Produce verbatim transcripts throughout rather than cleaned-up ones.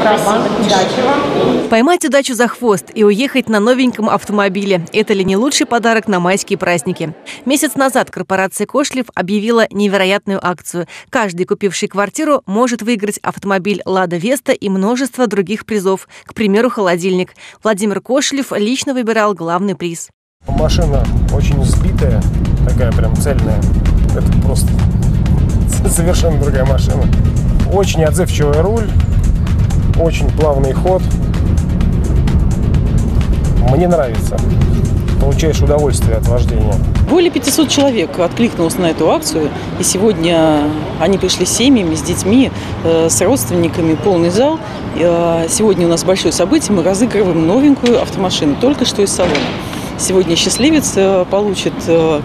Спасибо. Удачи вам. Поймать удачу за хвост и уехать на новеньком автомобиле – это ли не лучший подарок на майские праздники? Месяц назад корпорация Кошелев объявила невероятную акцию. Каждый, купивший квартиру, может выиграть автомобиль «Лада Веста» и множество других призов. К примеру, холодильник. Владимир Кошелев лично выбирал главный приз. Машина очень сбитая, такая прям цельная. Это просто совершенно другая машина. Очень отзывчивый руль, очень плавный ход. Мне нравится. Получаешь удовольствие от вождения. Более пятисот человек откликнулось на эту акцию. И сегодня они пришли с семьями, с детьми, с родственниками, полный зал. Сегодня у нас большое событие. Мы разыгрываем новенькую автомашину, только что из салона. Сегодня счастливец получит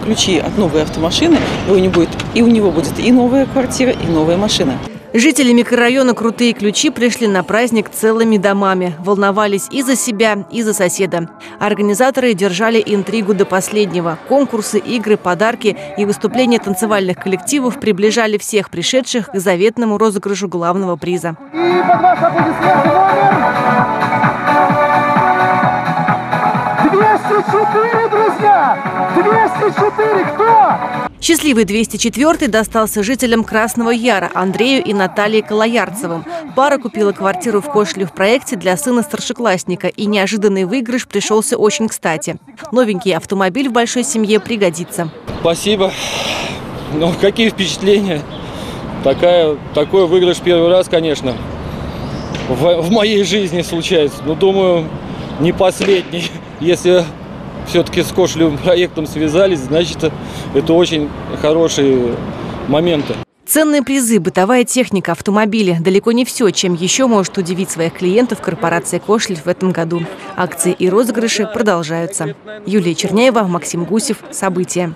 ключи от новой автомашины, и у него будет и, у него будет и новая квартира, и новая машина. Жители микрорайона «Крутые ключи» пришли на праздник целыми домами. Волновались и за себя, и за соседа. Организаторы держали интригу до последнего. Конкурсы, игры, подарки и выступления танцевальных коллективов приближали всех пришедших к заветному розыгрышу главного приза. И под вас аплодисменты номер двести четыре, друзья! двести четыре, кто? Счастливый двести четвёртый достался жителям Красного Яра Андрею и Наталье Колоярцевым. Пара купила квартиру в Кошелев проекте для сына старшеклассника, и неожиданный выигрыш пришелся очень кстати. Новенький автомобиль в большой семье пригодится. Спасибо. Ну, какие впечатления? Такая, такой выигрыш первый раз, конечно, в, в моей жизни случается. Но, думаю, не последний. Если... все-таки с Кошелевым проектом связались, значит, это очень хорошие моменты. Ценные призы, бытовая техника, автомобили – далеко не все, чем еще может удивить своих клиентов корпорация Кошелев в этом году. Акции и розыгрыши продолжаются. Юлия Черняева, Максим Гусев. События.